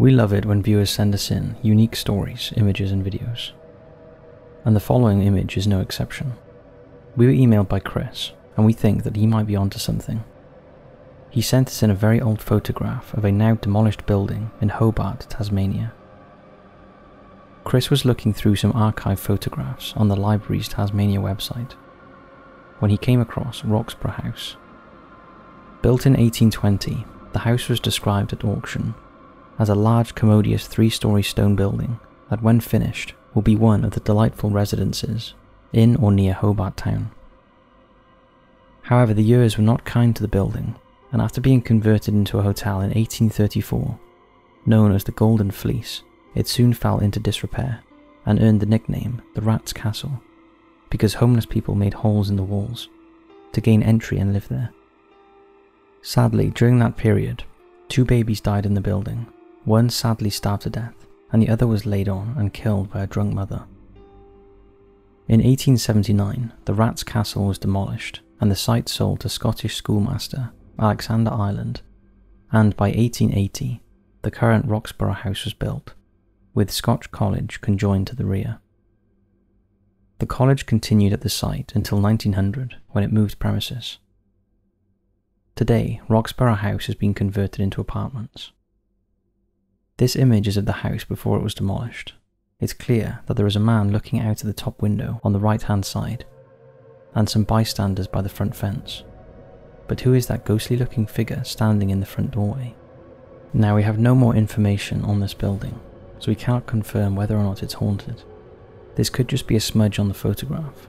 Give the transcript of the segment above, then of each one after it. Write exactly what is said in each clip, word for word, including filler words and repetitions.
We love it when viewers send us in unique stories, images and videos. And the following image is no exception. We were emailed by Chris, and we think that he might be onto something. He sent us in a very old photograph of a now demolished building in Hobart, Tasmania. Chris was looking through some archive photographs on the library's Tasmania website when he came across Roxburgh House. Built in eighteen twenty, the house was described at auction as a large, commodious three-story stone building that, when finished, will be one of the delightful residences in or near Hobart Town. However, the years were not kind to the building, and after being converted into a hotel in eighteen thirty-four, known as the Golden Fleece, it soon fell into disrepair and earned the nickname the Rat's Castle, because homeless people made holes in the walls to gain entry and live there. Sadly, during that period, two babies died in the building. One sadly starved to death, and the other was laid on and killed by a drunk mother. In eighteen seventy-nine, the Rat's Castle was demolished and the site sold to Scottish schoolmaster Alexander Island, and by eighteen eighty, the current Roxburgh House was built, with Scotch College conjoined to the rear. The college continued at the site until nineteen hundred, when it moved premises. Today, Roxburgh House has been converted into apartments. This image is of the house before it was demolished. It's clear that there is a man looking out of the top window on the right-hand side, and some bystanders by the front fence. But who is that ghostly-looking figure standing in the front doorway? Now, we have no more information on this building, so we cannot confirm whether or not it's haunted. This could just be a smudge on the photograph.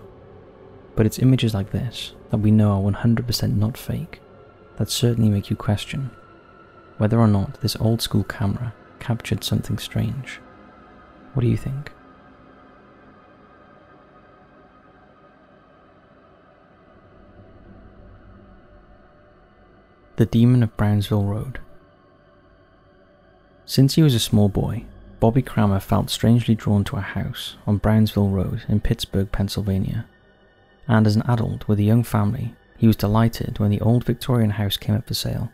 But it's images like this that we know are one hundred percent not fake that certainly make you question whether or not this old-school camera captured something strange. What do you think? The Demon of Brownsville Road. Since he was a small boy, Bobby Cramer felt strangely drawn to a house on Brownsville Road in Pittsburgh, Pennsylvania, and as an adult with a young family, he was delighted when the old Victorian house came up for sale.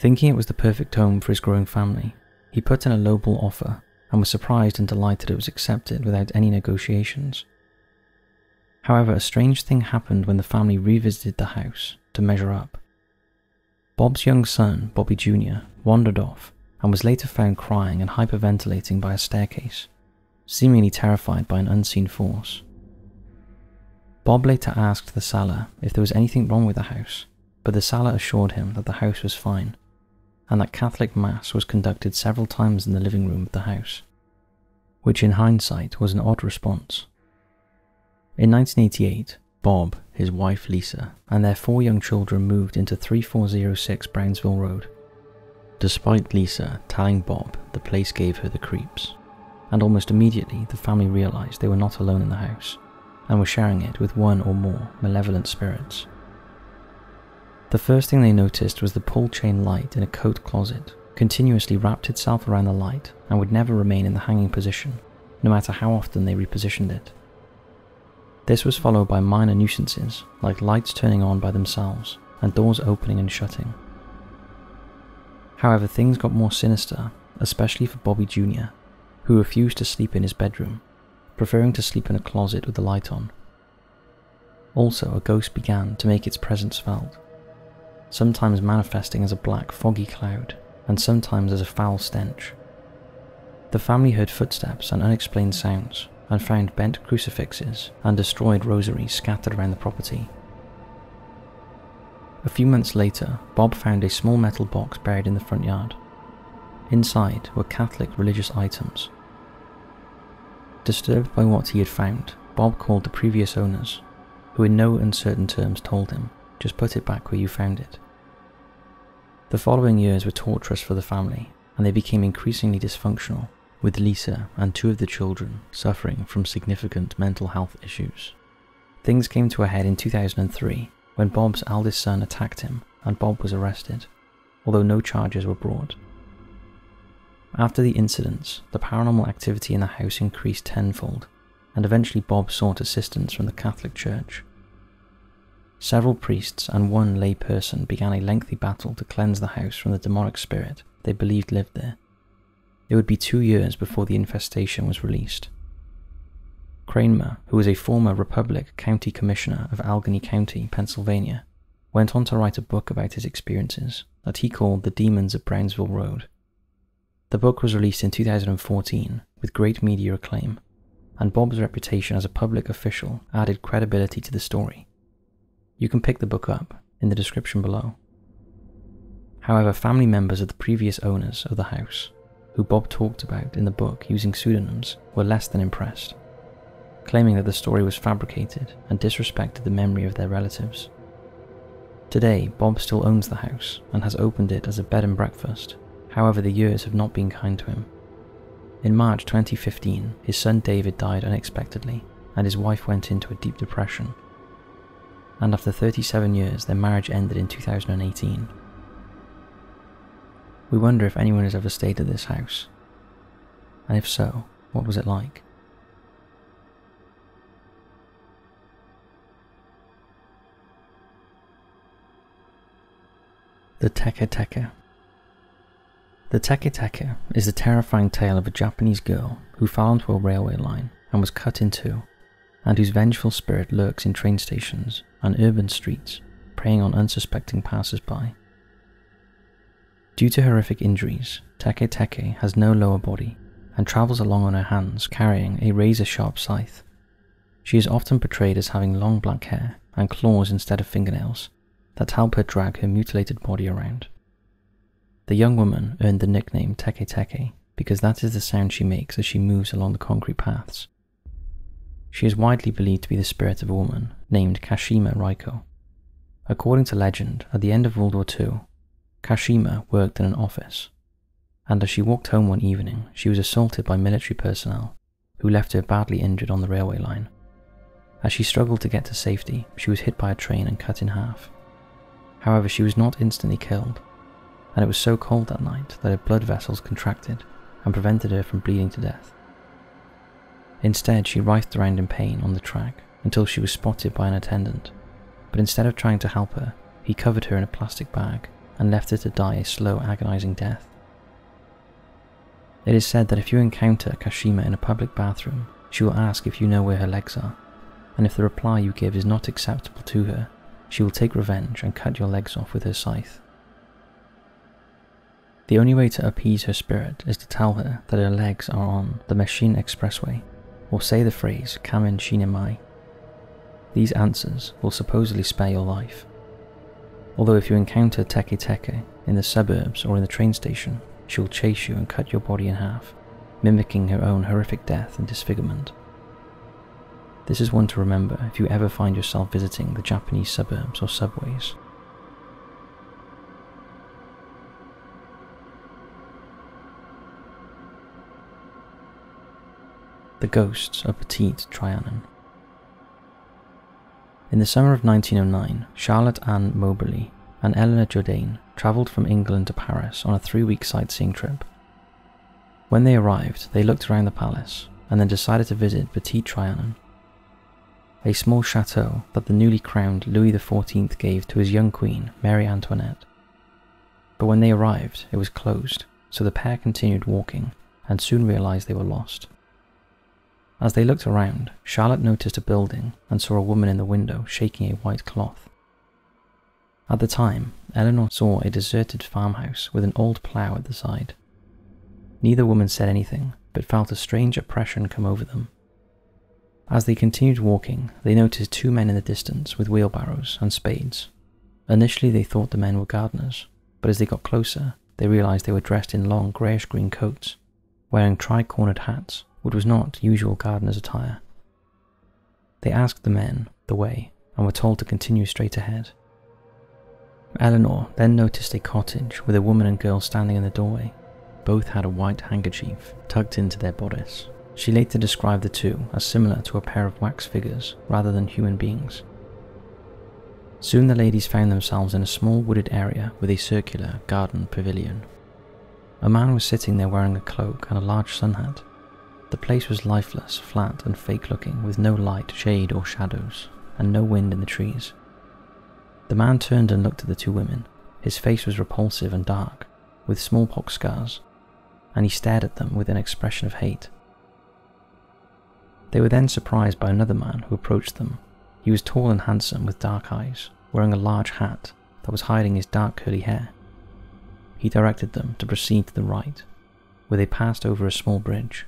Thinking it was the perfect home for his growing family, he put in a lowball offer and was surprised and delighted it was accepted without any negotiations. However, a strange thing happened when the family revisited the house to measure up. Bob's young son, Bobby Junior, wandered off and was later found crying and hyperventilating by a staircase, seemingly terrified by an unseen force. Bob later asked the seller if there was anything wrong with the house, but the seller assured him that the house was fine, and that Catholic Mass was conducted several times in the living room of the house, which in hindsight was an odd response. In nineteen eighty-eight, Bob, his wife Lisa, and their four young children moved into thirty-four oh six Brownsville Road, despite Lisa telling Bob the place gave her the creeps, and almost immediately the family realized they were not alone in the house, and were sharing it with one or more malevolent spirits. The first thing they noticed was the pull chain light in a coat closet continuously wrapped itself around the light and would never remain in the hanging position, no matter how often they repositioned it. This was followed by minor nuisances, like lights turning on by themselves and doors opening and shutting. However, things got more sinister, especially for Bobby Junior, who refused to sleep in his bedroom, preferring to sleep in a closet with the light on. Also, a ghost began to make its presence felt, sometimes manifesting as a black, foggy cloud, and sometimes as a foul stench. The family heard footsteps and unexplained sounds, and found bent crucifixes and destroyed rosaries scattered around the property. A few months later, Bob found a small metal box buried in the front yard. Inside were Catholic religious items. Disturbed by what he had found, Bob called the previous owners, who in no uncertain terms told him, "Just put it back where you found it." The following years were torturous for the family, and they became increasingly dysfunctional, with Lisa and two of the children suffering from significant mental health issues. Things came to a head in two thousand three, when Bob's eldest son attacked him and Bob was arrested, although no charges were brought. After the incidents, the paranormal activity in the house increased tenfold, and eventually Bob sought assistance from the Catholic Church. Several priests and one lay person began a lengthy battle to cleanse the house from the demonic spirit they believed lived there. It would be two years before the infestation was released. Cramer, who was a former Republic County Commissioner of Allegheny County, Pennsylvania, went on to write a book about his experiences that he called The Demons of Brownsville Road. The book was released in two thousand fourteen with great media acclaim, and Bob's reputation as a public official added credibility to the story. You can pick the book up in the description below. However, family members of the previous owners of the house, who Bob talked about in the book using pseudonyms, were less than impressed, claiming that the story was fabricated and disrespected the memory of their relatives. Today, Bob still owns the house and has opened it as a bed and breakfast. However, the years have not been kind to him. In March twenty fifteen, his son David died unexpectedly, and his wife went into a deep depression. And after thirty-seven years, their marriage ended in two thousand eighteen. We wonder if anyone has ever stayed at this house, and if so, what was it like? The Teke Teke. The Teke Teke is the terrifying tale of a Japanese girl who fell onto a railway line and was cut in two, and whose vengeful spirit lurks in train stations and urban streets, preying on unsuspecting passers-by. Due to horrific injuries, Teke Teke has no lower body and travels along on her hands carrying a razor-sharp scythe. She is often portrayed as having long black hair and claws instead of fingernails that help her drag her mutilated body around. The young woman earned the nickname Teke Teke because that is the sound she makes as she moves along the concrete paths. She is widely believed to be the spirit of a woman named Kashima Raiko. According to legend, at the end of World War Two, Kashima worked in an office, and as she walked home one evening, she was assaulted by military personnel who left her badly injured on the railway line. As she struggled to get to safety, she was hit by a train and cut in half. However, she was not instantly killed, and it was so cold that night that her blood vessels contracted and prevented her from bleeding to death. Instead, she writhed around in pain on the track until she was spotted by an attendant, but instead of trying to help her, he covered her in a plastic bag and left her to die a slow, agonizing death. It is said that if you encounter Kashima in a public bathroom, she will ask if you know where her legs are, and if the reply you give is not acceptable to her, she will take revenge and cut your legs off with her scythe. The only way to appease her spirit is to tell her that her legs are on the Meishin Expressway, or say the phrase Kamen Shinemai. These answers will supposedly spare your life. Although if you encounter Teke Teke in the suburbs or in the train station, she will chase you and cut your body in half, mimicking her own horrific death and disfigurement. This is one to remember if you ever find yourself visiting the Japanese suburbs or subways. The Ghosts of Petit Trianon. In the summer of nineteen oh nine, Charlotte Anne Moberly and Eleanor Jourdain travelled from England to Paris on a three-week sightseeing trip. When they arrived, they looked around the palace and then decided to visit Petit Trianon, a small chateau that the newly crowned Louis the fourteenth gave to his young queen, Marie Antoinette. But when they arrived, it was closed, so the pair continued walking and soon realised they were lost. As they looked around, Charlotte noticed a building and saw a woman in the window shaking a white cloth. At the time, Eleanor saw a deserted farmhouse with an old plough at the side. Neither woman said anything, but felt a strange oppression come over them. As they continued walking, they noticed two men in the distance with wheelbarrows and spades. Initially they thought the men were gardeners, but as they got closer, they realized they were dressed in long greyish-green coats, wearing tri-cornered hats, which was not usual gardener's attire. They asked the men the way and were told to continue straight ahead. Eleanor then noticed a cottage with a woman and girl standing in the doorway. Both had a white handkerchief tucked into their bodice. She later described the two as similar to a pair of wax figures rather than human beings. Soon the ladies found themselves in a small wooded area with a circular garden pavilion. A man was sitting there wearing a cloak and a large sun hat. The place was lifeless, flat and fake-looking, with no light, shade or shadows, and no wind in the trees. The man turned and looked at the two women. His face was repulsive and dark, with smallpox scars, and he stared at them with an expression of hate. They were then surprised by another man who approached them. He was tall and handsome with dark eyes, wearing a large hat that was hiding his dark curly hair. He directed them to proceed to the right, where they passed over a small bridge.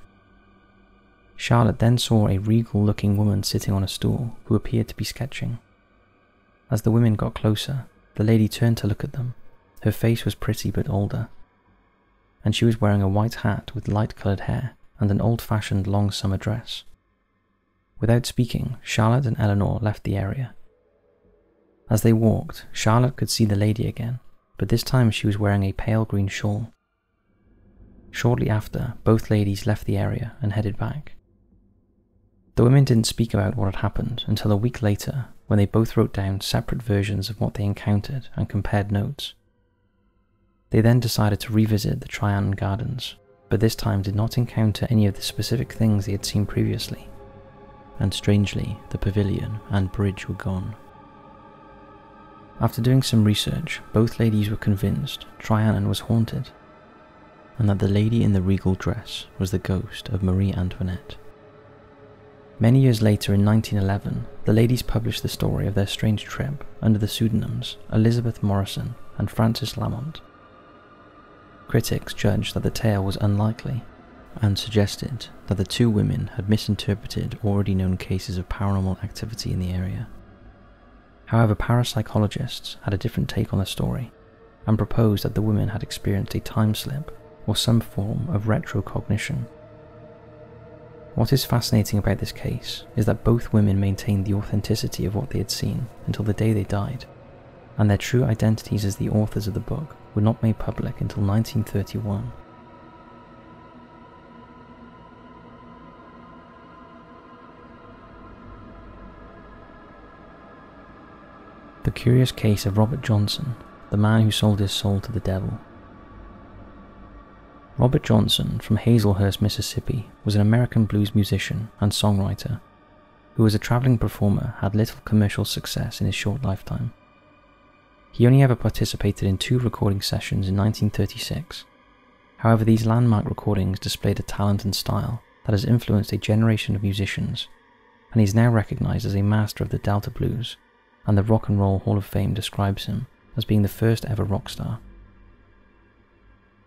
Charlotte then saw a regal-looking woman sitting on a stool who appeared to be sketching. As the women got closer, the lady turned to look at them. Her face was pretty but older, and she was wearing a white hat with light-coloured hair and an old-fashioned long summer dress. Without speaking, Charlotte and Eleanor left the area. As they walked, Charlotte could see the lady again, but this time she was wearing a pale green shawl. Shortly after, both ladies left the area and headed back. The women didn't speak about what had happened until a week later, when they both wrote down separate versions of what they encountered and compared notes. They then decided to revisit the Trianon Gardens, but this time did not encounter any of the specific things they had seen previously, and strangely, the pavilion and bridge were gone. After doing some research, both ladies were convinced Trianon was haunted, and that the lady in the regal dress was the ghost of Marie Antoinette. Many years later, in nineteen eleven, the ladies published the story of their strange trip under the pseudonyms Elizabeth Morrison and Frances Lamont. Critics judged that the tale was unlikely, and suggested that the two women had misinterpreted already known cases of paranormal activity in the area. However, parapsychologists had a different take on the story, and proposed that the women had experienced a time slip or some form of retrocognition. What is fascinating about this case is that both women maintained the authenticity of what they had seen until the day they died, and their true identities as the authors of the book were not made public until nineteen thirty-one. The Curious Case of Robert Johnson, the man who sold his soul to the devil. Robert Johnson, from Hazlehurst, Mississippi, was an American blues musician and songwriter, who as a traveling performer had little commercial success in his short lifetime. He only ever participated in two recording sessions in nineteen thirty-six. However, these landmark recordings displayed a talent and style that has influenced a generation of musicians, and he is now recognized as a master of the Delta Blues, and the Rock and Roll Hall of Fame describes him as being the first ever rock star.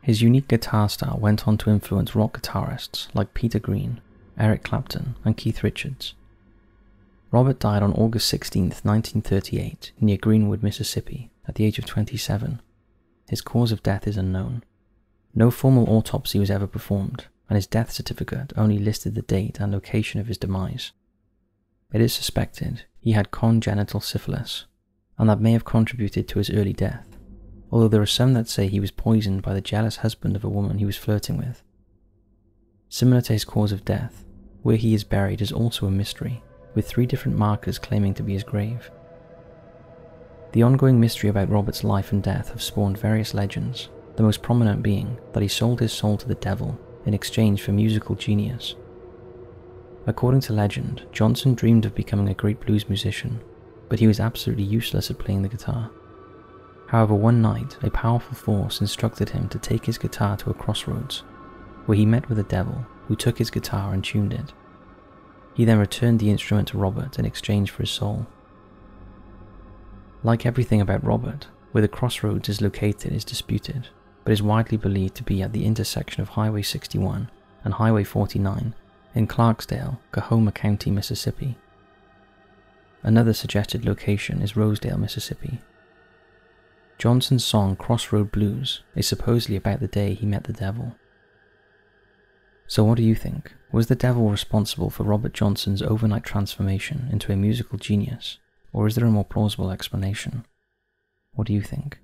His unique guitar style went on to influence rock guitarists like Peter Green, Eric Clapton, and Keith Richards. Robert died on August sixteenth, nineteen thirty-eight, near Greenwood, Mississippi, at the age of twenty-seven. His cause of death is unknown. No formal autopsy was ever performed, and his death certificate only listed the date and location of his demise. It is suspected he had congenital syphilis, and that may have contributed to his early death, although there are some that say he was poisoned by the jealous husband of a woman he was flirting with. Similar to his cause of death, where he is buried is also a mystery, with three different markers claiming to be his grave. The ongoing mystery about Robert's life and death have spawned various legends, the most prominent being that he sold his soul to the devil in exchange for musical genius. According to legend, Johnson dreamed of becoming a great blues musician, but he was absolutely useless at playing the guitar. However, one night, a powerful force instructed him to take his guitar to a crossroads, where he met with a devil who took his guitar and tuned it. He then returned the instrument to Robert in exchange for his soul. Like everything about Robert, where the crossroads is located is disputed, but is widely believed to be at the intersection of Highway sixty-one and Highway forty-nine, in Clarksdale, Coahoma County, Mississippi. Another suggested location is Rosedale, Mississippi. Johnson's song Crossroad Blues is supposedly about the day he met the devil. So what do you think? Was the devil responsible for Robert Johnson's overnight transformation into a musical genius, or is there a more plausible explanation? What do you think?